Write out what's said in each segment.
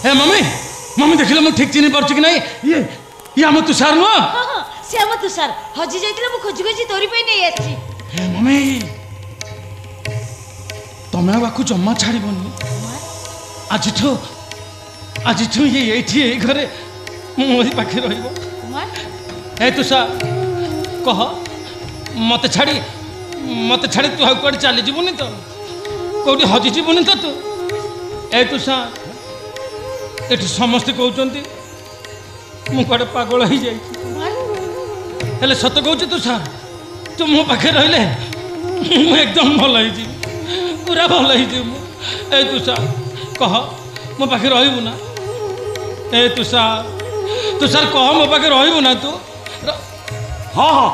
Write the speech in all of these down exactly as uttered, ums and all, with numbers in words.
ए mummy mummy देखिले मु ठीक चिनि परछु कि नाही ये ये हम तुषार न हां से हम तुषार हजी जाइतले मु खोजि खोजि तोरी पे नै आछि ए मम्मी तमे बाकू जम्मा छाड़िबोनी आज ठो आज ठो ये एठी ए घरे मोरी पाखे रहिबो ए तुषार कह मते छाड़ी मते छाड़ी तू आ कोड चली जिबुनी तो कोडी हजी जिबुनी तो तू ए तुषार एठी समस्त कहउचंती मु कोड पागल होई जाई हेले सत कहउची तुषार तू मो पाखे रहले मु एकदम भल होई जी पूरा भल होई जी मु ए तुषार कह मो पाखे रहिबु ना ए तुषार तुषार कह मो पाखे रहिबु ना तू हां हां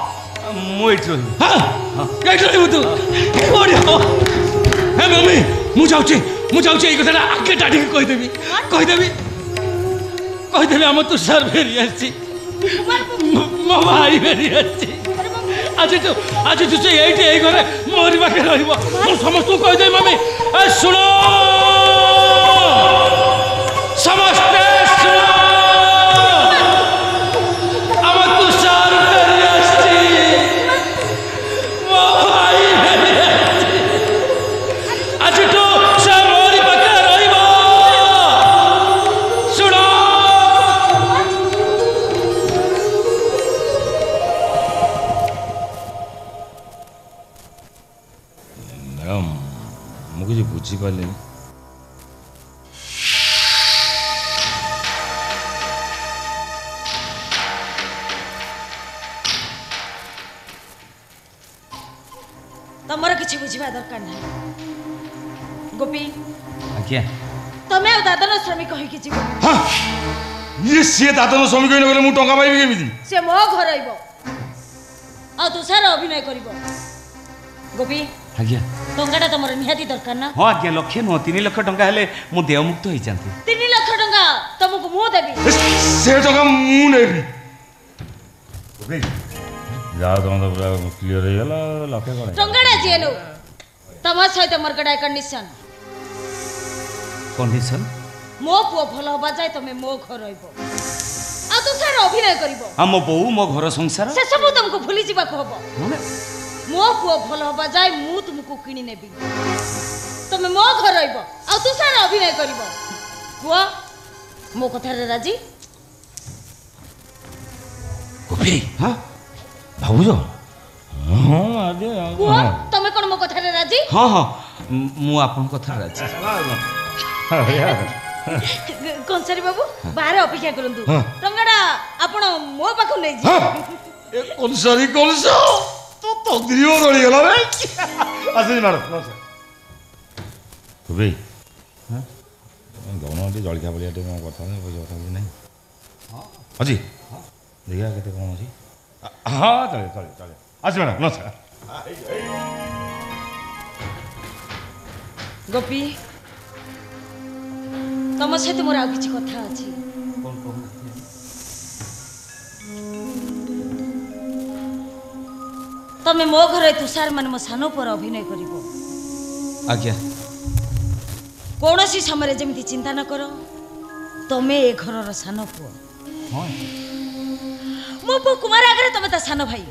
मु एठी रहिबु हां एठी रहिबु तू ओडी हो हे मम्मी मु जाउची मु जाउची एक कथा आके टाडी कहि देबी कहि देबी कहि देबी हम तुषार फेरी आसी मो भाई फेरी आसी आज तो आज तो से एठी ए घरे मोरी बाके रहिबो मु समस्त कहि दे मम्मी ए सुनो समस्त तमरा किछि बुझिबा दरकार नै गोपी आके तमे दादन स्वामी कहि कि जीव हां ये से दादन स्वामी कहि न गेले मु टंका पाइबि केमिति से मो घर आइबो आ तुषार अभिनय करिवो गोपी आके टंकाटा तमरा निहाती दरकार ना हां आके लखे न तीन लाख टंका हेले मु देव मुक्त होई जानती तीन लाख टंका तमको मु देबी से टंका मु नेबी गोपी जाओ तुम तो पूरा क्लियर हो गया लाके कोने टंगाडा जेलो तमा सहित मोर गडा कंडीशन कंडीशन मो पो भलो होबा जाय तमे मो घर रहइबो आ तो सर अभिनय करिवो हम बहु मो घर संसार से सब तुमको भुली जीवा को होबो माने मो पो भलो होबा जाय मु तुमको किनी नेबी तमे मो घर रहइबो आ तो सर अभिनय करिवो हुआ मो कथा रे राजी गोपी हां भाऊजो हां आदे को तमे कोन मो कथा रे राजी हां हां मु आपन कथा राजी कंसरी बाबू बाहर अपेक्षा करंतु टंगाडा आपण मो पाखु नै जी ए कंसरी कंसो तो तगदियो रली गेला रे आसी मारो गोबी हां गवनाटी जळखा बलियाटे मो कथा नै बजे कथा नै हां हाजी हां देखा केते कोन हाजी हां चले चले चले आसी मैडम नमस्कार गोपी तुम सहित मोर आउ किछि कथा अछि कोन कोन तमे मो घरे तुषार मन मो सानो पर अभिनय करिवो आज्ञा कोनोसी समय रे जेमिति चिंता न करो तमे ए घरर सानो पुओ हां मो पो कुमार आगरे तमे त सानो भाई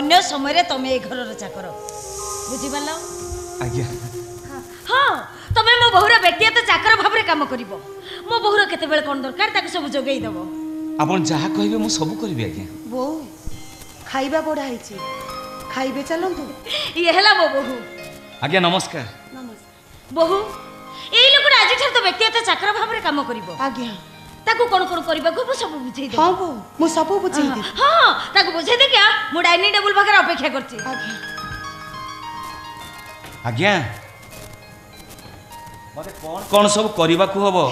अन्य समय रे तमे ए घरर चाकर बुझि पालो आज्ञा हां तमे मो बहुरा व्यक्तिगत चाकर भाबरे काम करिवो मो बहुरा केते बेल कोन दरकार ताके सब जोगै देबो आपण जहा कहिबे मो सब करिवे आज्ञा बो खाइबा बडा हिची खाइबे चलंतु ये हला मो बहु आज्ञा नमस्कार नमस्कार बहु एई लोगडा आज ठर तो व्यक्तिगत चाकर भाबरे काम करिवो आज्ञा ताको कोन कोन करबा को सब बुझै दे हां बो मु सब बुझै दे हां ताको बुझै दे क्या मु डाइनिंग टेबल बखर अपेक्षा करछि आज्ञा आज्ञा मते कोन कोन सब करबा को हबो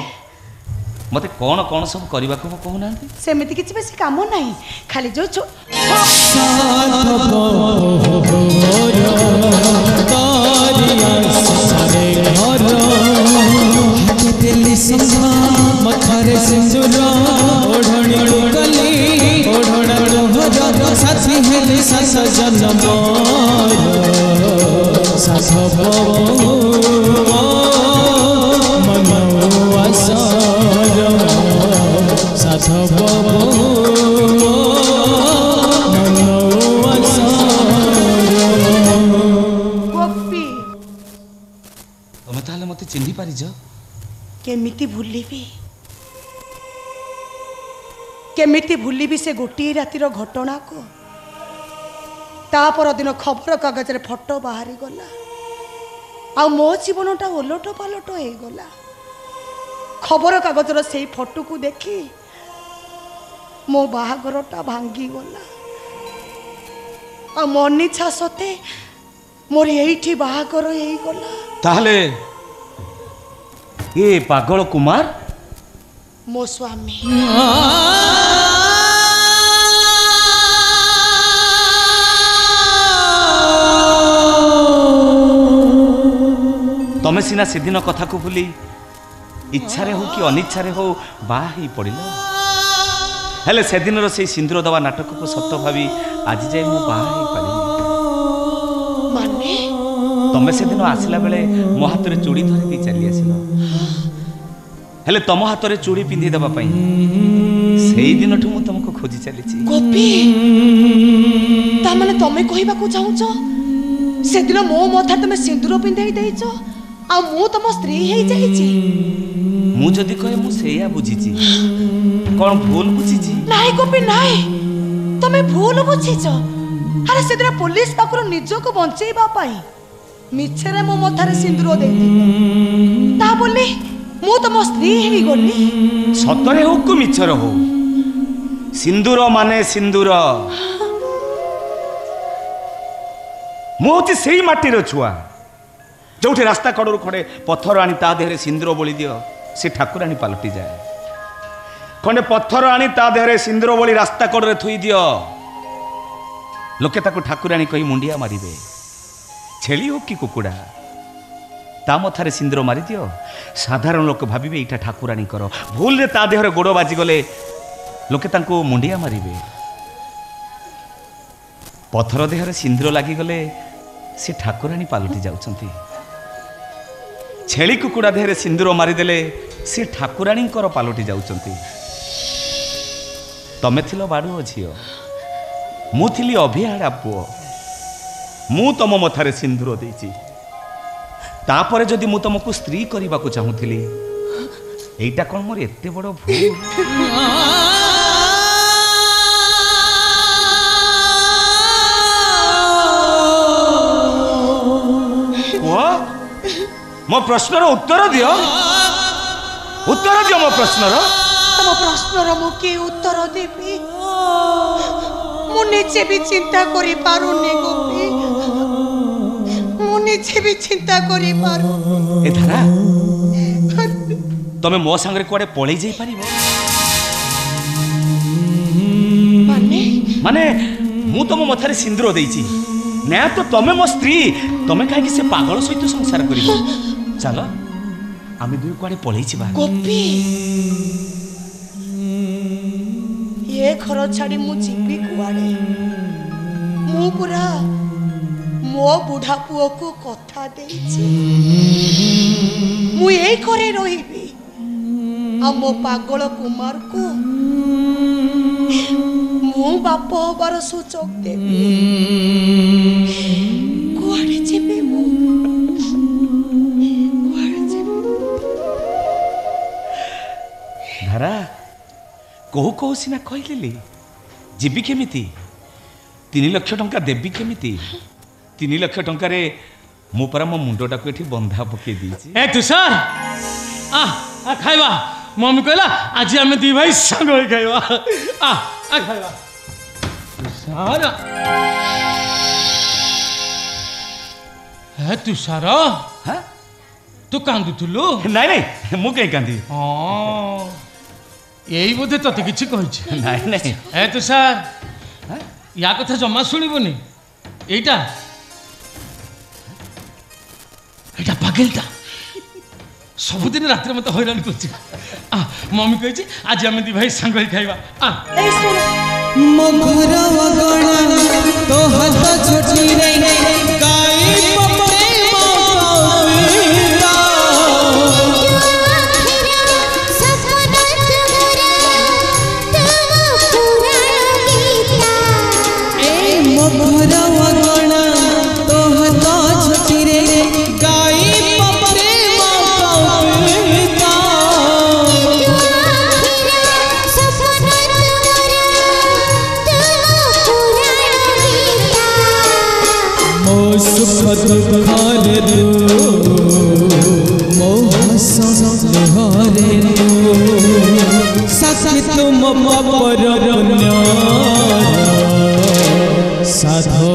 मते कोन कोन सब करबा को कहू नांती सेमिति किछ बेसी काम नाही खाली जो छो तारिया सारे घर के दिल सिंगा मखरे सिंदूरा ओढणी गली ओढणा भजो साथी हेली सस जन्म सस भव मनवासा केमिति भूलिबी केमिति भूलिबी से गोटे रातिर घटना को तापर दिन खबर कागज रे फटो बाहरी गला आ मो जीवनटा ओलट पालट हो गला। खबर कागज रो सेई फटो को देखी मो बाहागरटा भांगी गला आ मन इच्छा सते मोर एठी बाहागर होई गला। ताहले ये पागल कुमार मो स्वामी तमें सीना सेदिन कथा को भूली इच्छा रे हो कि अनिच्छा रे हो बाही पड़िला हेले सेदिन रो से सिंदूर दवा नाटक को सत्य भावी आज जाए मो बाही पड़िली माने तमें सेदिन आसला बेले मो हाथ रे चूड़ी धरि दि चली आसिलो हेले तम हाथ रे चूड़ी पिंधी दवा पई सेई दिन ठु मु तुमको खोजी चली छी गोपी ता माने तमे कहिबा को चाहू छ सेदिन मो माथा तमे सिंदूर पिंधै देइ छ आ मु तम स्त्री हे जाई छी मु जदी कहे मु सेया बुझी छी कोन भूल बुझी छी नाही गोपी नाही तमे भूल बुझी छ अरे सेदरा पुलिस पाकरो निजो को बंचेबा पाई मिछे रे मो मथारे सिंदूर दे दी ता बोले मु तम स्त्री हे गोली सतरे हो को मिछे रे हो सिंदूर माने सिंदूर मु होती सेही माटी रो छुआ जोटे रास्ता कड़ खड़े पथर आनी देहरे सिंदूर बोली दियो से ठाकुरानी पलटि जाए खंडे पथर आनी देहरे सिंदूर बोली रास्ता कड़े थोई दियो लोके ताको ठाकुरानी कही मुंडिया मारिबे छेली हो कि कुकुड़ा ता मथारे सिंदूर मारि दियो साधारण लोक भाविबे इटा ठाकुरानी कर भूल रे ता देहरे गोड़ बाजी गले लोके ताको मुंडिया मारिबे पथर देहरे सिंदूर लागी गले से ठाकुरानी पलटि जाउछंती छेली कुकुड़ा देहरे सिंदूर मारिदेले से ठाकुराणी पलटि जाउचंती तमे थिलो बाडुओ झियो मु थिली अभिहाड़ा पुओ मु तम मथारे सिंदूर देइची तापरे जदि मु तुमको स्त्री करबा को चाहूथिली एटा कोन मोर एते बडो भूल मो प्रश्नर उत्तर दियो उत्तर दियो मो प्रश्नर मो प्रश्नर मु के उत्तर देबी मु निचे भी चिंता करि पारुनी गोपी मु निचे भी चिंता करि पारु ए धारा तमे मो संग रे कोडे पळै जाई परिबो माने माने मु तम मथारे सिंदूर देइची ना तो तमे मो स्त्री तमे काहे कि से पागल सहित संसार करिबो चलो आमे दुई कोडे पळै छिबा गोपी ये खरो छाडी मु जिबी कुआडे मु पूरा मो बुढा पुओ को कथा देइछि मु ए करे रहिबी आ मो पागल कुमार को मो बाप बर सूचक देबी कुआडे जिबी मु कहू कहू सीना कहली जीवी केमिति तीन लक्ष टंका देवी केमिति तीन लक्ष टंका रे मो परा मो मुंडटा को एठी बंधा पके दीची ए तुषार आ आ खाइबा मम्मी कहला आज हम दी भाई संग होई खाइबा आ आ खाइबा तुषार ए तुषार ह तू कांदुतुलो नाही नाही मु काय कांदी ओ यही बोधे तोते किछि कहि नाही नाही ए तुषार या कथा जम्मा सुनिबोनी एटा एटा पागलता सबदिन रात्रि मते हैरान करछि आ मम्मी कहि छी आज हम दी भाई संग खाइबा आ ए सुन मघुर वगणन तो हद छुटी रे गाई पप गाई पपरे मपविता सुखद हारे दो मोह संहारे दो सखी तुम पर साधव।